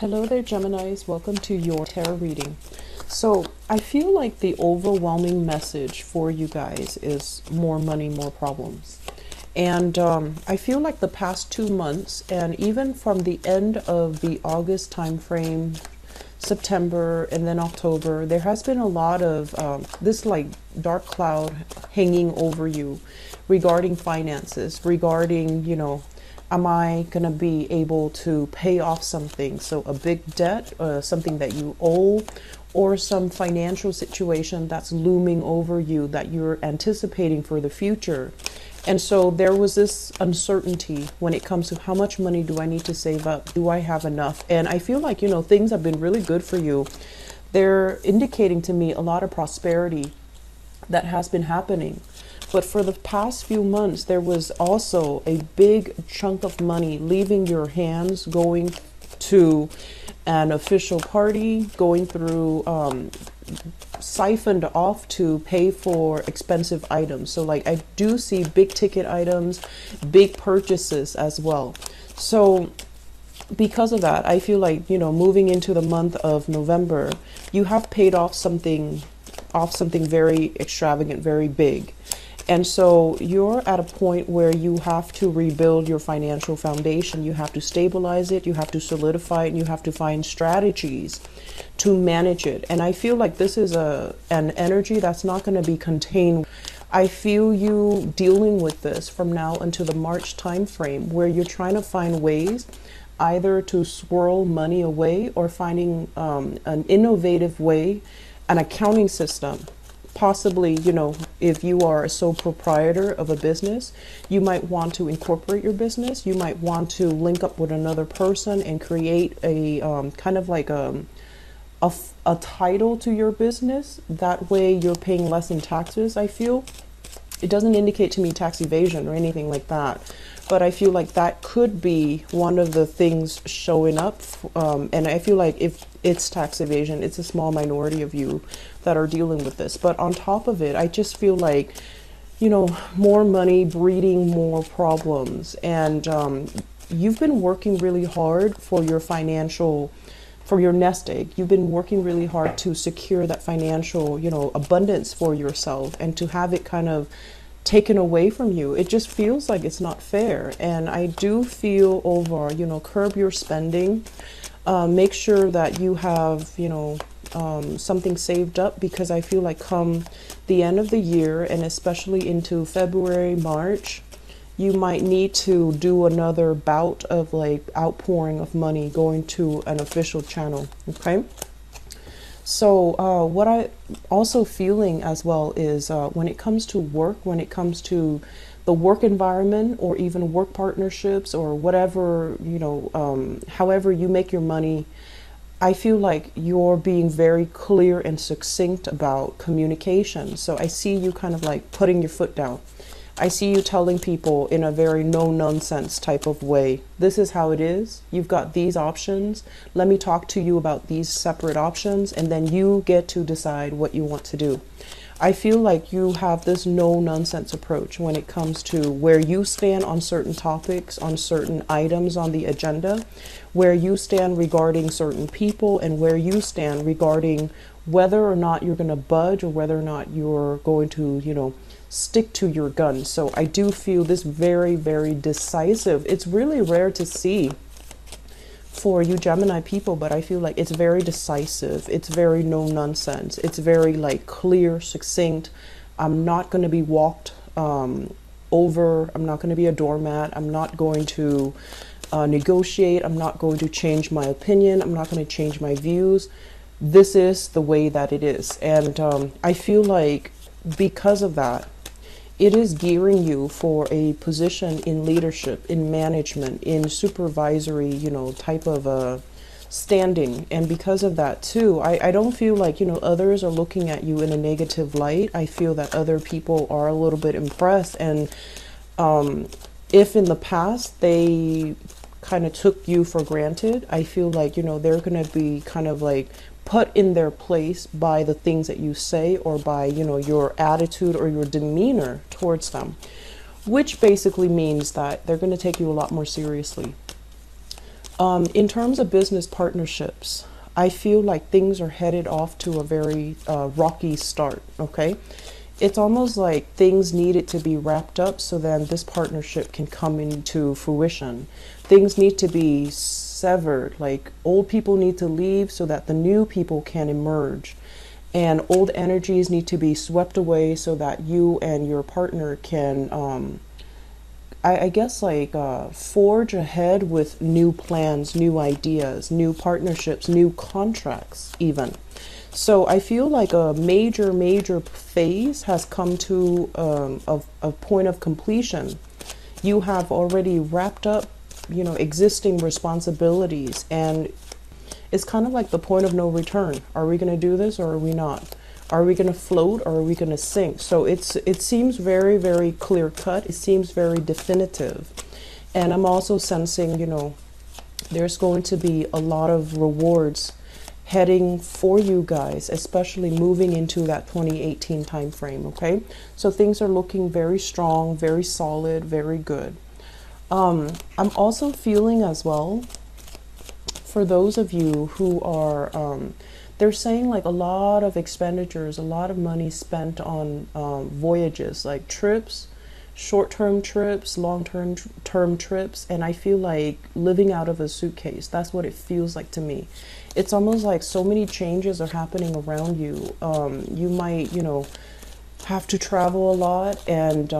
Hello there, Geminis. Welcome to your tarot reading. So I feel like the overwhelming message for you guys is more money, more problems. And I feel like the past 2 months, and even from the end of the August time frame, September and then October, there has been a lot of this like dark cloud hanging over you regarding finances, regarding, you know, am I going to be able to pay off something? So a big debt, something that you owe, or some financial situation that's looming over you that you're anticipating for the future. And so there was this uncertainty when it comes to how much money do I need to save up? Do I have enough? And I feel like, you know, things have been really good for you. They're indicating to me a lot of prosperity that has been happening. But for the past few months, there was also a big chunk of money leaving your hands, going to an official party, going through, siphoned off to pay for expensive items. So like I do see big ticket items, big purchases as well. So because of that, I feel like, you know, moving into the month of November, you have paid off something very extravagant, very big. And so you're at a point where you have to rebuild your financial foundation. You have to stabilize it, you have to solidify it, and you have to find strategies to manage it. And I feel like this is an energy that's not going to be contained. I feel you dealing with this from now until the March time frame, where you're trying to find ways either to swirl money away or finding an innovative way, an accounting system. Possibly, you know, if you are a sole proprietor of a business, you might want to incorporate your business. You might want to link up with another person and create a kind of like a title to your business. That way you're paying less in taxes, I feel. It doesn't indicate to me tax evasion or anything like that, but I feel like that could be one of the things showing up. And I feel like if it's tax evasion, it's a small minority of you that are dealing with this. But on top of it, I just feel like, you know, more money breeding more problems. And you've been working really hard for your financial, for your nest egg. You've been working really hard to secure that financial, you know, abundance for yourself, and to have it kind of taken away from you, it just feels like it's not fair. And I do feel over, you know, curb your spending, make sure that you have, you know, something saved up, because I feel like come the end of the year, and especially into February, March, you might need to do another bout of like outpouring of money going to an official channel. Okay. So what I also feeling as well is when it comes to work, when it comes to the work environment, or even work partnerships, or whatever, you know, however you make your money, I feel like you're being very clear and succinct about communication. So I see you kind of like putting your foot down. I see you telling people in a very no-nonsense type of way, this is how it is, you've got these options, let me talk to you about these separate options, and then you get to decide what you want to do. I feel like you have this no-nonsense approach when it comes to where you stand on certain topics, on certain items on the agenda, where you stand regarding certain people, and where you stand regarding whether or not you're going to budge, or whether or not you're going to, you know, stick to your gun. So I do feel this very, very decisive. It's really rare to see for you Gemini people, but I feel like it's very decisive. It's very no nonsense. It's very like clear, succinct. I'm not going to be walked over. I'm not going to be a doormat. I'm not going to negotiate. I'm not going to change my opinion. I'm not going to change my views. This is the way that it is. And I feel like because of that, it is gearing you for a position in leadership, in management, in supervisory, you know, type of standing. And because of that too, I don't feel like, you know, others are looking at you in a negative light. I feel that other people are a little bit impressed. And if in the past they kind of took you for granted, I feel like, you know, they're going to be kind of like put in their place by the things that you say, or by, you know, your attitude or your demeanor towards them, which basically means that they're going to take you a lot more seriously. In terms of business partnerships, I feel like things are headed off to a very rocky start, okay? It's almost like things needed to be wrapped up so then this partnership can come into fruition. Things need to be severed, like old people need to leave so that the new people can emerge. And old energies need to be swept away so that you and your partner can, I guess, like forge ahead with new plans, new ideas, new partnerships, new contracts even. So I feel like a major, major phase has come to a point of completion. You have already wrapped up, you know, existing responsibilities, and it's kind of like the point of no return. Are we going to do this or are we not? Are we going to float or are we going to sink? So it seems very, very clear cut. It seems very definitive. And I'm also sensing, you know, there's going to be a lot of rewards heading for you guys, especially moving into that 2018 time frame. Okay, so things are looking very strong, very solid, very good. I'm also feeling as well, for those of you who are, they're saying like a lot of expenditures, a lot of money spent on voyages, like trips, short-term trips, long-term trips. And I feel like living out of a suitcase. That's what it feels like to me. It's almost like so many changes are happening around you. You might, you know, have to travel a lot, and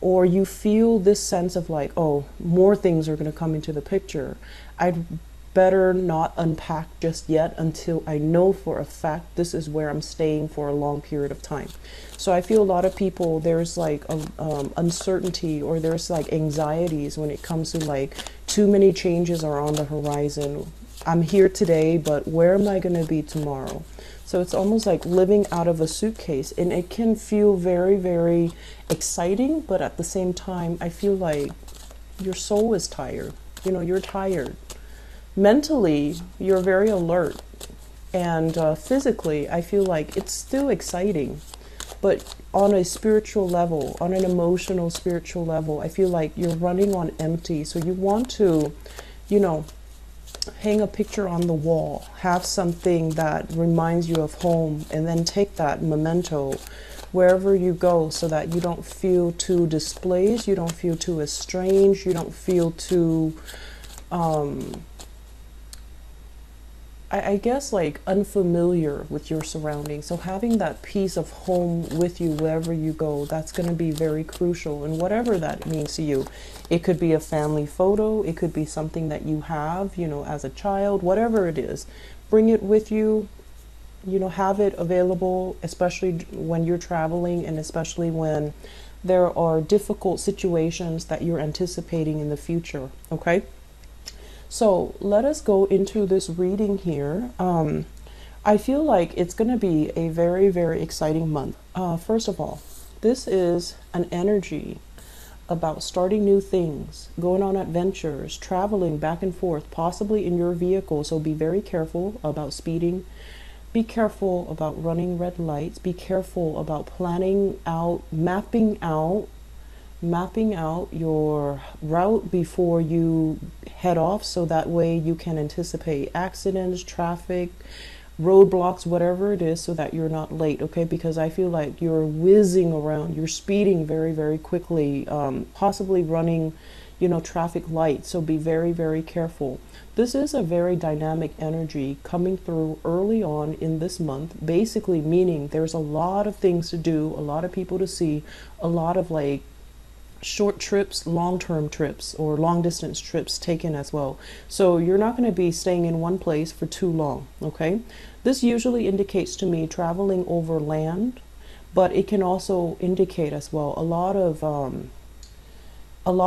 or you feel this sense of like, oh, more things are going to come into the picture. I'd better not unpack just yet until I know for a fact this is where I'm staying for a long period of time. So I feel a lot of people, there's like uncertainty, or there's like anxieties when it comes to like too many changes are on the horizon. I'm here today, but where am I going to be tomorrow? So it's almost like living out of a suitcase, and it can feel very, very exciting. But at the same time, I feel like your soul is tired. You know, you're tired. Mentally, you're very alert. And physically, I feel like it's still exciting. But on a spiritual level, on an emotional, spiritual level, I feel like you're running on empty. So you want to, you know, hang a picture on the wall, have something that reminds you of home, and then take that memento wherever you go so that you don't feel too displaced, you don't feel too estranged, you don't feel too, I guess, like unfamiliar with your surroundings. So having that piece of home with you wherever you go, that's going to be very crucial. And whatever that means to you, it could be a family photo, it could be something that you have, you know, as a child, whatever it is, bring it with you, you know, have it available, especially when you're traveling, and especially when there are difficult situations that you're anticipating in the future. Okay, so let us go into this reading here. I feel like it's going to be a very, very exciting month. First of all, this is an energy about starting new things, going on adventures, traveling back and forth, possibly in your vehicle. So be very careful about speeding. Be careful about running red lights. Be careful about planning out, mapping out your route before you head off, so that way you can anticipate accidents, traffic, roadblocks, whatever it is, so that you're not late. Okay, because I feel like you're whizzing around, you're speeding very, very quickly, possibly running, you know, traffic lights. So be very, very careful. This is a very dynamic energy coming through early on in this month, basically meaning there's a lot of things to do, a lot of people to see, a lot of like short trips, long-term trips, or long-distance trips taken as well. So you're not going to be staying in one place for too long, okay? This usually indicates to me traveling over land, but it can also indicate as well a lot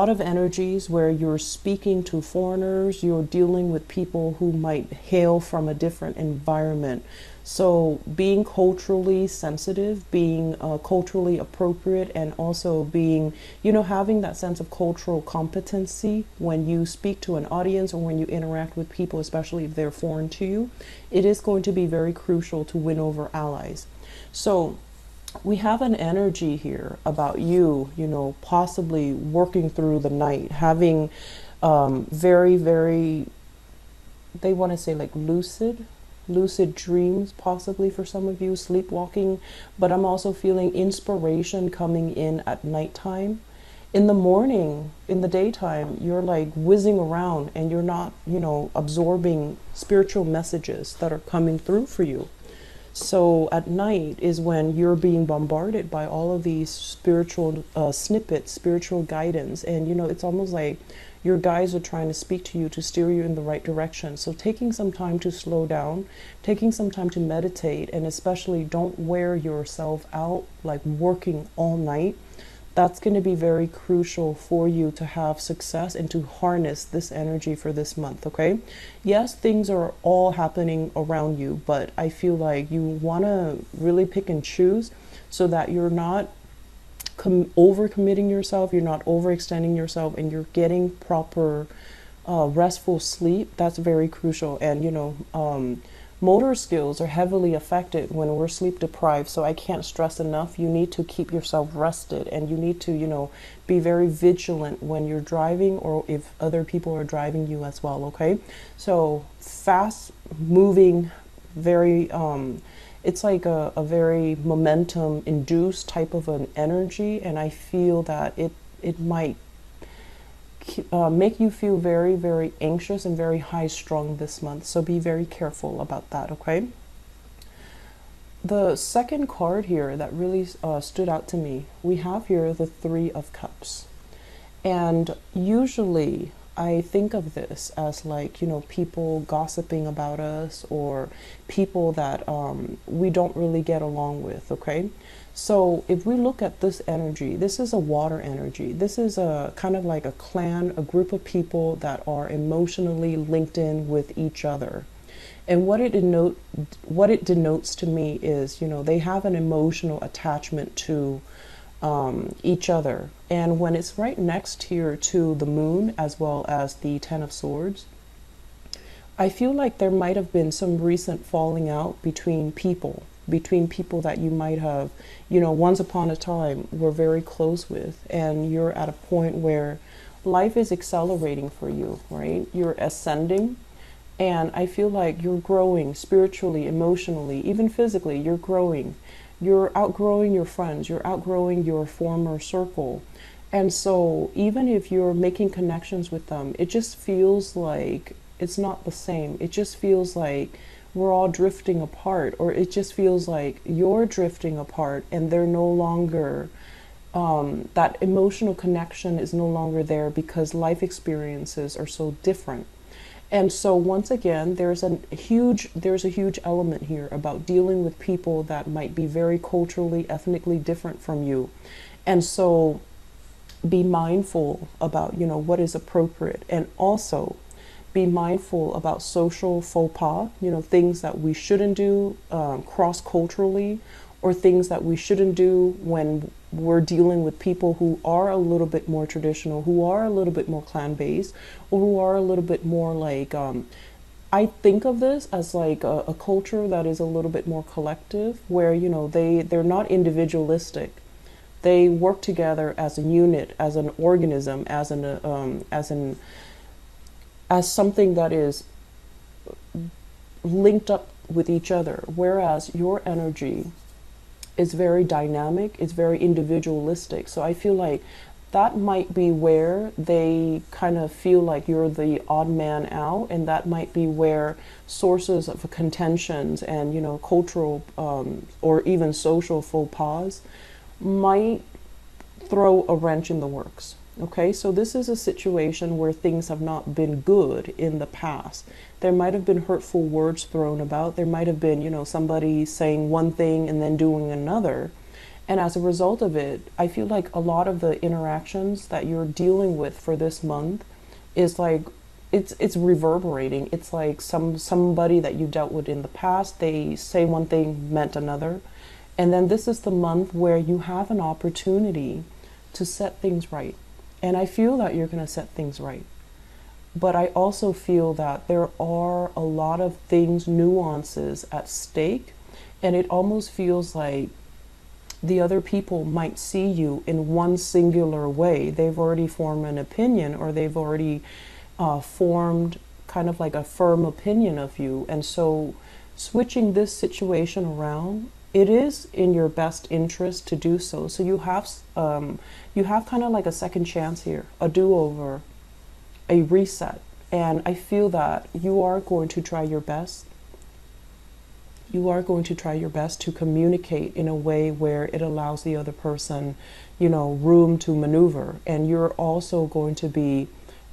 of energies where you're speaking to foreigners, you're dealing with people who might hail from a different environment. So being culturally sensitive, being culturally appropriate, and also being, you know, having that sense of cultural competency when you speak to an audience or when you interact with people, especially if they're foreign to you, it is going to be very crucial to win over allies. So we have an energy here about you, you know, possibly working through the night, having very, very they want to say like lucid dreams, possibly for some of you, sleepwalking, but I'm also feeling inspiration coming in at nighttime. In the morning, in the daytime, you're like whizzing around and you're not, you know, absorbing spiritual messages that are coming through for you. So at night is when you're being bombarded by all of these spiritual snippets, spiritual guidance. And, you know, it's almost like your guides are trying to speak to you to steer you in the right direction. So taking some time to slow down, taking some time to meditate, and especially don't wear yourself out like working all night. That's going to be very crucial for you to have success and to harness this energy for this month, okay? Yes, things are all happening around you, but I feel like you want to really pick and choose so that you're not overcommitting yourself, you're not overextending yourself, and you're getting proper restful sleep. That's very crucial. And, you know, motor skills are heavily affected when we're sleep deprived, so I can't stress enough, you need to keep yourself rested and you need to, you know, be very vigilant when you're driving or if other people are driving you as well, okay? So fast moving, very, it's like a very momentum induced type of an energy, and I feel that it might make you feel very, very anxious and very high strung this month. So be very careful about that, okay? The second card here that really stood out to me, we have here the Three of Cups. And usually I think of this as like, you know, people gossiping about us or people that we don't really get along with, okay? So if we look at this energy, this is a water energy. This is a kind of like a clan, a group of people that are emotionally linked in with each other. And what it denotes to me is, you know, they have an emotional attachment to each other. And when it's right next here to the moon, as well as the Ten of Swords, I feel like there might have been some recent falling out between people that you might have, you know, once upon a time were very close with, and you're at a point where life is accelerating for you, right? You're ascending, and I feel like you're growing spiritually, emotionally, even physically. You're growing. You're outgrowing your friends. You're outgrowing your former circle. And so even if you're making connections with them, it just feels like it's not the same. It just feels like we're all drifting apart, or it just feels like you're drifting apart and they're no longer, that emotional connection is no longer there because life experiences are so different. And so once again, there's a huge element here about dealing with people that might be very culturally, ethnically different from you. And so be mindful about, you know, what is appropriate, and also be mindful about social faux pas, you know, things that we shouldn't do cross-culturally, or things that we shouldn't do when we're dealing with people who are a little bit more traditional, who are a little bit more clan-based, or who are a little bit more like, I think of this as like a culture that is a little bit more collective, where, you know, they're not individualistic. They work together as a unit, as an organism, as something that is linked up with each other, whereas your energy is very dynamic, it's very individualistic. So I feel like that might be where they kind of feel like you're the odd man out, and that might be where sources of contentions and, you know, cultural or even social faux pas might throw a wrench in the works. Okay, so this is a situation where things have not been good in the past. There might have been hurtful words thrown about. There might have been, you know, somebody saying one thing and then doing another. And as a result of it, I feel like a lot of the interactions that you're dealing with for this month is like, it's reverberating. It's like somebody that you dealt with in the past, they say one thing, meant another. And then this is the month where you have an opportunity to set things right. And I feel that you're going to set things right. But I also feel that there are a lot of things, nuances at stake. And it almost feels like the other people might see you in one singular way. They've already formed an opinion, or they've already formed kind of like a firm opinion of you. And so switching this situation around, it is in your best interest to do so. So you have kind of like a second chance here, a do-over, a reset. And I feel that you are going to try your best. You are going to try your best to communicate in a way where it allows the other person, you know, room to maneuver. And you're also going to be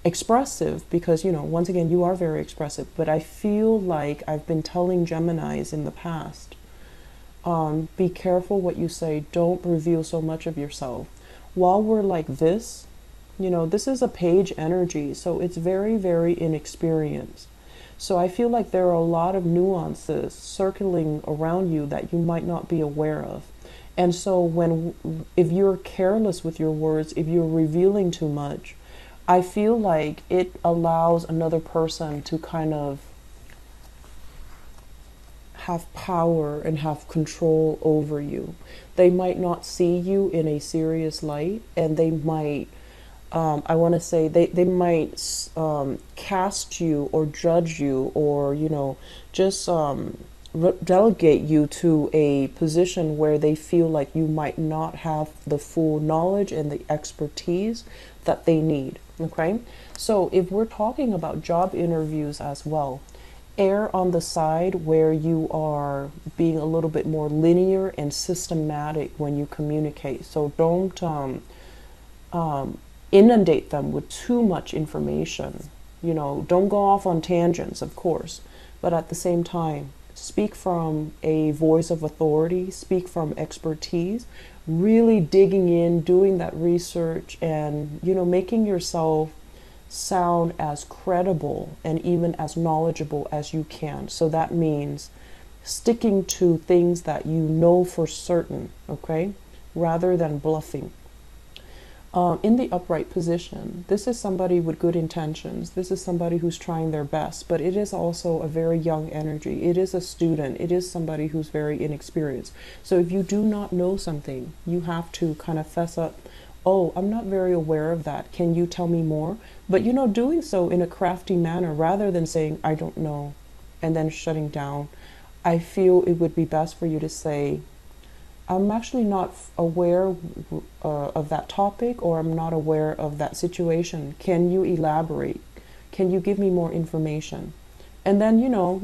expressive because, you know, once again, you are very expressive. But I feel like I've been telling Geminis in the past, be careful what you say. Don't reveal so much of yourself. While we're like this, you know, this is a page energy, so it's very, very inexperienced. So I feel like there are a lot of nuances circling around you that you might not be aware of. And so if you're careless with your words, if you're revealing too much, I feel like it allows another person to kind of have power and have control over you. They might not see you in a serious light, and they might I want to say they might cast you or judge you, or, you know, just delegate you to a position where they feel like you might not have the full knowledge and the expertise that they need. Okay, so if we're talking about job interviews as well, err on the side where you are being a little bit more linear and systematic when you communicate. So don't inundate them with too much information. You know, don't go off on tangents, of course, but at the same time, speak from a voice of authority, speak from expertise, really digging in, doing that research, and, you know, making yourself sound as credible and even as knowledgeable as you can. So that means sticking to things that you know for certain, okay, rather than bluffing. In the upright position, this is somebody with good intentions. This is somebody who's trying their best, but it is also a very young energy. It is a student. It is somebody who's very inexperienced. So if you do not know something, you have to kind of fess up, oh, I'm not very aware of that. Can you tell me more? But, you know, doing so in a crafty manner rather than saying, I don't know, and then shutting down. I feel it would be best for you to say, I'm actually not aware of that topic, or I'm not aware of that situation. Can you elaborate? Can you give me more information? And then, you know,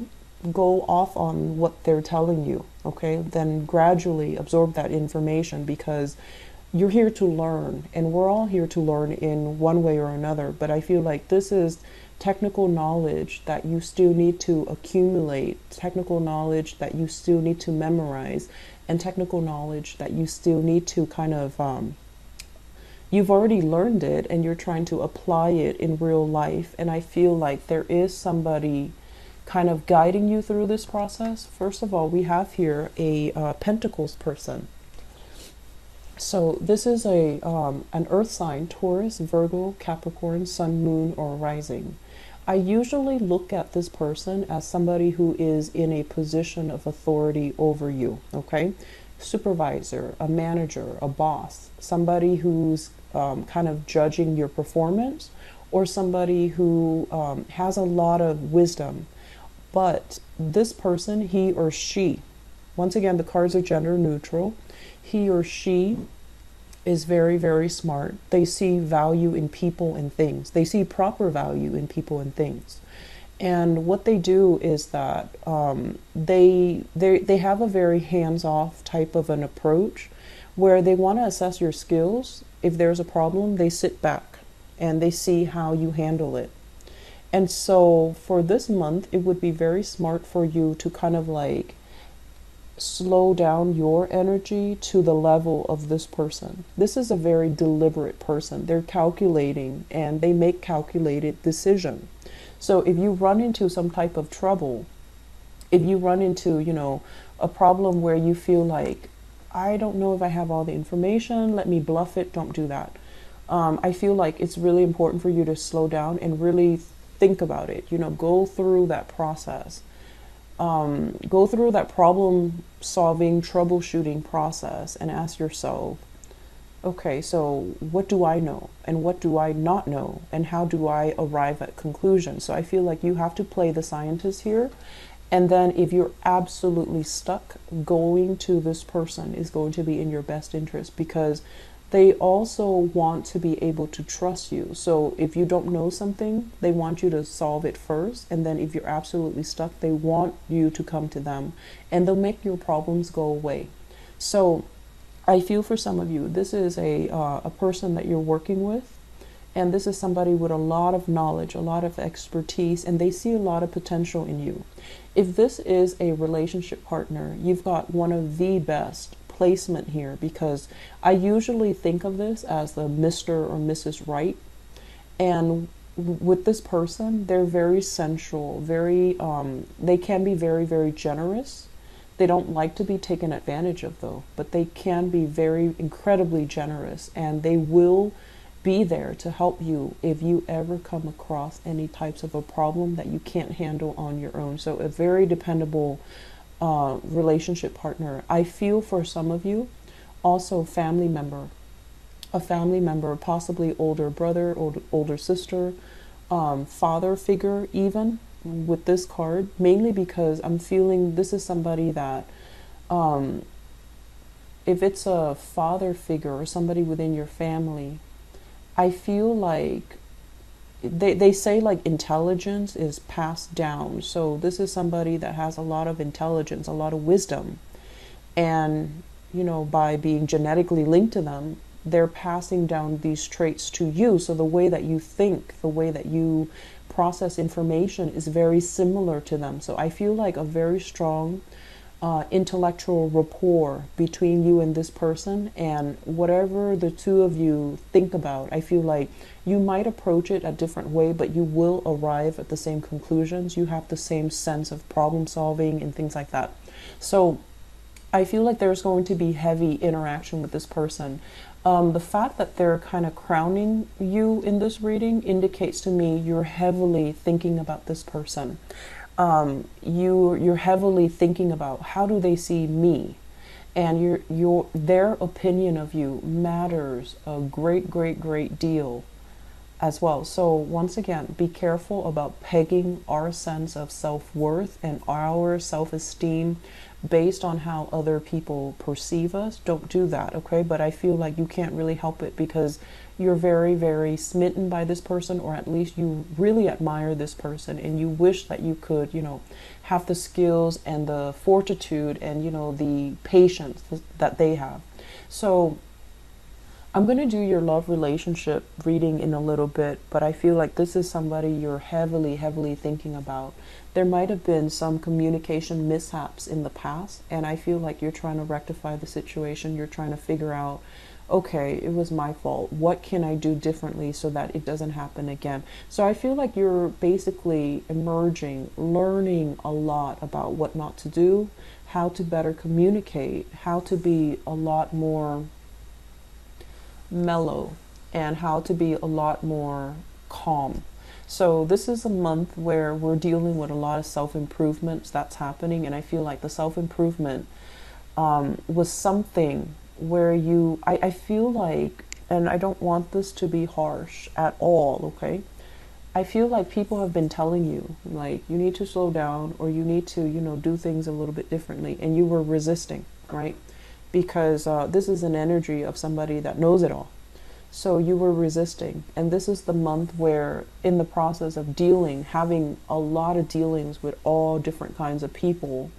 go off on what they're telling you, okay? Then gradually absorb that information, because you're here to learn, and we're all here to learn in one way or another. But I feel like this is technical knowledge that you still need to accumulate, technical knowledge that you still need to memorize, and technical knowledge that you still need to kind of, you've already learned it and you're trying to apply it in real life. And I feel like there is somebody kind of guiding you through this process. First of all, we have here a Pentacles person. So this is a an earth sign, Taurus, Virgo, Capricorn, Sun, Moon, or Rising. I usually look at this person as somebody who is in a position of authority over you, okay? Supervisor, a manager, a boss, somebody who's kind of judging your performance, or somebody who has a lot of wisdom. But this person, he or she, once again, the cards are gender neutral, he or she is very, very smart. They see value in people and things. They see proper value in people and things. And what they do is that they have a very hands-off type of an approach where they want to assess your skills. If there's a problem, they sit back and they see how you handle it. And so for this month, it would be very smart for you to kind of like slow down your energy to the level of this person. This is a very deliberate person. They're calculating and they make calculated decisions. So if you run into some type of trouble, if you run into, you know, a problem where you feel like, I don't know if I have all the information, let me bluff it, don't do that. I feel like it's really important for you to slow down and really think about it, you know, go through that process. Go through that problem solving, troubleshooting process and ask yourself, okay, so what do I know and what do I not know and how do I arrive at conclusions? So I feel like you have to play the scientist here. And then if you're absolutely stuck, going to this person is going to be in your best interest, because they also want to be able to trust you. So if you don't know something, they want you to solve it first. And then if you're absolutely stuck, they want you to come to them and they'll make your problems go away. So I feel for some of you, this is a person that you're working with, and this is somebody with a lot of knowledge, a lot of expertise, and they see a lot of potential in you. If this is a relationship partner, you've got one of the best placement here, because I usually think of this as the Mr. or Mrs. Right. And with this person, they're very sensual, very, they can be very, very generous. They don't like to be taken advantage of though, but they can be very incredibly generous, and they will be there to help you if you ever come across any types of a problem that you can't handle on your own. So a very dependable relationship partner. I feel for some of you, also family member, a family member, possibly older brother or older sister, father figure even with this card, mainly because I'm feeling this is somebody that, if it's a father figure or somebody within your family, I feel like they say like intelligence is passed down. So this is somebody that has a lot of intelligence, a lot of wisdom, and you know, by being genetically linked to them, they're passing down these traits to you. So the way that you think, the way that you process information is very similar to them. So I feel like a very strong intellectual rapport between you and this person, and whatever the two of you think about, I feel like you might approach it a different way, but you will arrive at the same conclusions. You have the same sense of problem solving and things like that. So I feel like there's going to be heavy interaction with this person. The fact that they're kind of crowning you in this reading indicates to me you're heavily thinking about this person. You're heavily thinking about how do they see me, and their opinion of you matters a great deal as well. So once again, be careful about pegging our sense of self-worth and our self-esteem based on how other people perceive us. Don't do that, okay? But I feel like you can't really help it, because you're very smitten by this person, or at least you really admire this person, and you wish that you could, you know, have the skills and the fortitude and, you know, the patience that they have. So I'm going to do your love relationship reading in a little bit, but I feel like this is somebody you're heavily thinking about. There might have been some communication mishaps in the past, and I feel like you're trying to rectify the situation. You're trying to figure out, okay, it was my fault. What can I do differently so that it doesn't happen again? So I feel like you're basically emerging, learning a lot about what not to do, how to better communicate, how to be a lot more mellow, and how to be a lot more calm. So this is a month where we're dealing with a lot of self-improvements that's happening, and I feel like the self-improvement was something where you, I feel like, and I don't want this to be harsh at all, okay? I feel like people have been telling you, like, you need to slow down, or you need to, you know, do things a little bit differently, and you were resisting, right? Because this is an energy of somebody that knows it all. So you were resisting. And this is the month where, in the process of dealing, having a lot of dealings with all different kinds of people,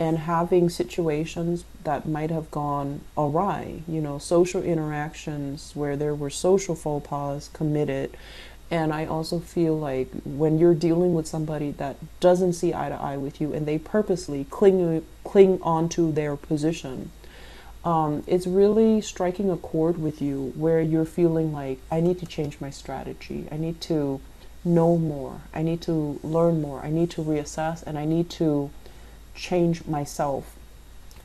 and having situations that might have gone awry, you know, social interactions where there were social faux pas committed. And I also feel like when you're dealing with somebody that doesn't see eye to eye with you, and they purposely cling onto their position, it's really striking a chord with you where you're feeling like, I need to change my strategy. I need to know more. I need to learn more. I need to reassess, and I need to change myself.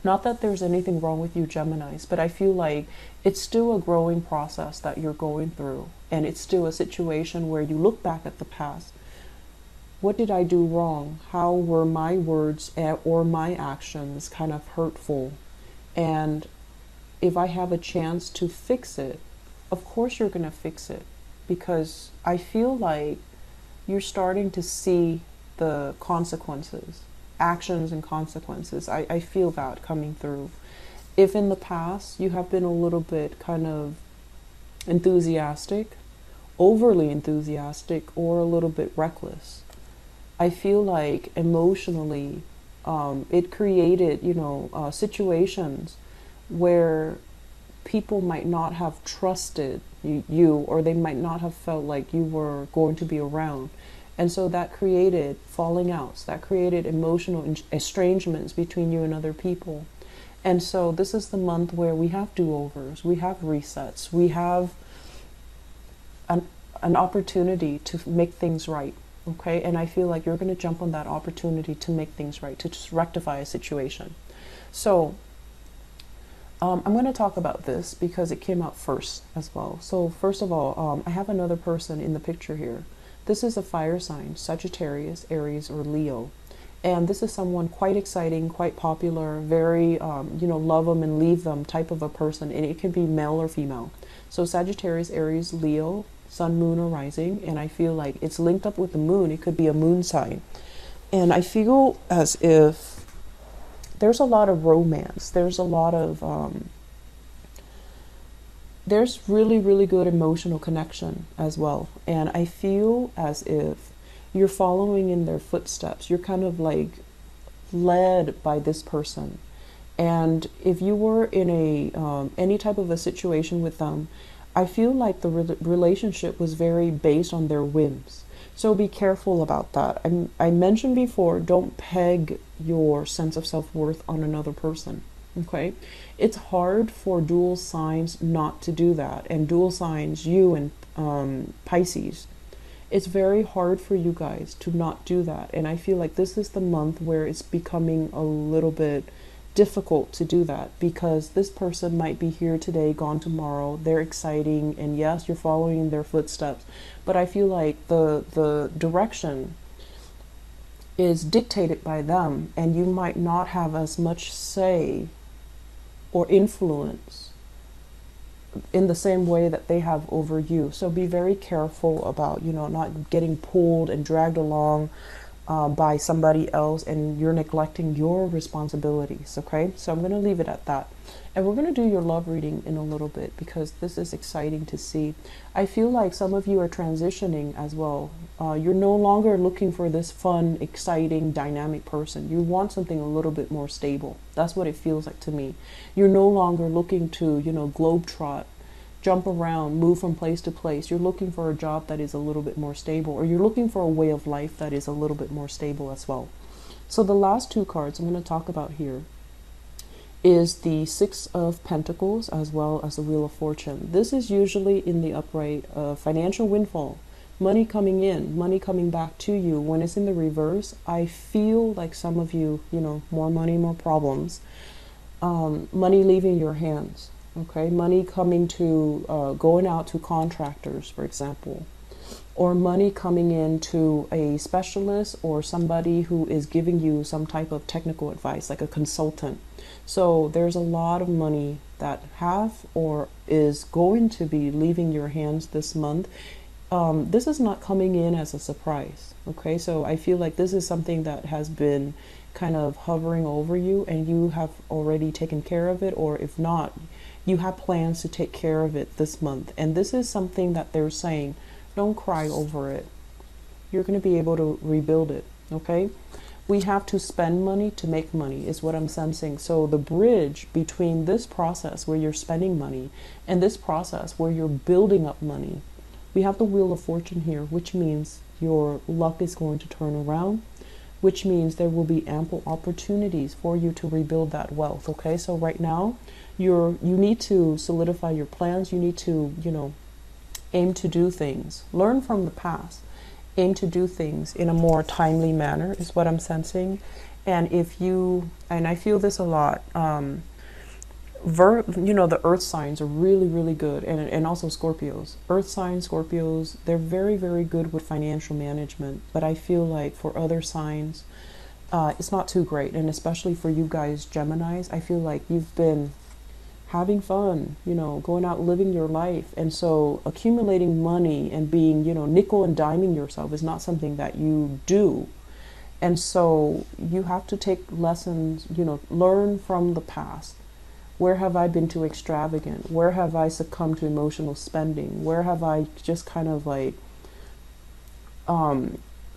Not that there's anything wrong with you, Geminis, but I feel like it's still a growing process that you're going through. And it's still a situation where you look back at the past. What did I do wrong? How were my words or my actions kind of hurtful? And if I have a chance to fix it, of course you're going to fix it, because I feel like you're starting to see the consequences, actions and consequences. I feel that coming through. If in the past you have been a little bit kind of enthusiastic, overly enthusiastic, or a little bit reckless, I feel like emotionally it created, situations where people might not have trusted you, or they might not have felt like you were going to be around. And so that created falling outs, that created emotional estrangements between you and other people. And so this is the month where we have do-overs, we have resets, we have an opportunity to make things right, okay? And I feel like you're going to jump on that opportunity to make things right, to just rectify a situation. So I'm going to talk about this because it came out first as well. So first of all, I have another person in the picture here. This is a fire sign, Sagittarius, Aries, or Leo. And this is someone quite exciting, quite popular, very, love them and leave them type of a person. And it can be male or female. So Sagittarius, Aries, Leo, sun, moon, or rising. And I feel like it's linked up with the moon. It could be a moon sign. And I feel as if there's a lot of romance. There's a lot of, there's really, really good emotional connection as well. And I feel as if you're following in their footsteps. You're kind of like led by this person. And if you were in a, any type of a situation with them, I feel like the relationship was very based on their whims. So be careful about that. I mentioned before, don't peg your sense of self-worth on another person, okay? It's hard for dual signs not to do that. And dual signs, you and Pisces, it's very hard for you guys to not do that. And I feel like this is the month where it's becoming a little bit difficult to do that, because this person might be here today, gone tomorrow. They're exciting, and yes, you're following in their footsteps, but I feel like the direction is dictated by them, and you might not have as much say or influence in the same way that they have over you. So be very careful about, not getting pulled and dragged along by somebody else, and you're neglecting your responsibilities, okay? So I'm going to leave it at that. And we're going to do your love reading in a little bit, because this is exciting to see. I feel like some of you are transitioning as well. You're no longer looking for this fun, exciting, dynamic person. You want something a little bit more stable. That's what it feels like to me. You're no longer looking to, globetrot, jump around, move from place to place. You're looking for a job that is a little bit more stable, or you're looking for a way of life that is a little bit more stable as well. So the last two cards I'm going to talk about here is the Six of Pentacles as well as the Wheel of Fortune. This is usually in the upright financial windfall, money coming in, money coming back to you. When it's in the reverse, I feel like some of you, more money, more problems, money leaving your hands. Okay, money coming to, going out to contractors, for example, or money coming in to a specialist or somebody who is giving you some type of technical advice, like a consultant. So there's a lot of money that have or is going to be leaving your hands this month. This is not coming in as a surprise, okay? So I feel like this is something that has been kind of hovering over you, and you have already taken care of it, or if not, you have plans to take care of it this month. And this is something that they're saying, don't cry over it. You're going to be able to rebuild it, okay? We have to spend money to make money is what I'm sensing. So the bridge between this process where you're spending money and this process where you're building up money, we have the Wheel of Fortune here, which means your luck is going to turn around, which means there will be ample opportunities for you to rebuild that wealth, okay? So right now, you need to solidify your plans. You need to, aim to do things. Learn from the past. Aim to do things in a more timely manner is what I'm sensing. And if you, and I feel this a lot, the earth signs are really, really good. And also Scorpios. Earth signs, Scorpios, they're very, very good with financial management. But I feel like for other signs, it's not too great. And especially for you guys, Geminis, I feel like you've been having fun, you know, going out, living your life. And so accumulating money and being, you know, nickel and diming yourself is not something that you do. And so you have to take lessons, you know, learn from the past. Where have I been too extravagant? Where have I succumbed to emotional spending? Where have I just kind of like,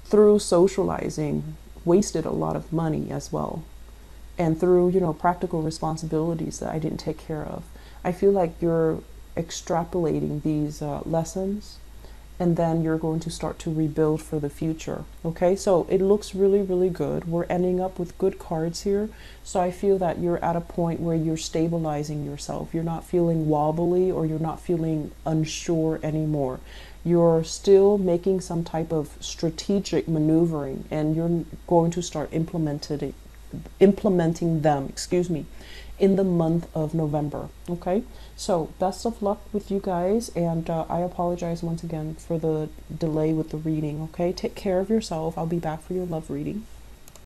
through socializing, wasted a lot of money as well. And through, you know, practical responsibilities that I didn't take care of. I feel like you're extrapolating these lessons, and then you're going to start to rebuild for the future. Okay, so it looks really, really good. We're ending up with good cards here. So I feel that you're at a point where you're stabilizing yourself. You're not feeling wobbly, or you're not feeling unsure anymore. You're still making some type of strategic maneuvering, and you're going to start implementing them, excuse me, in the month of November. Okay, so best of luck with you guys, and I apologize once again for the delay with the reading. Okay, take care of yourself. I'll be back for your love reading.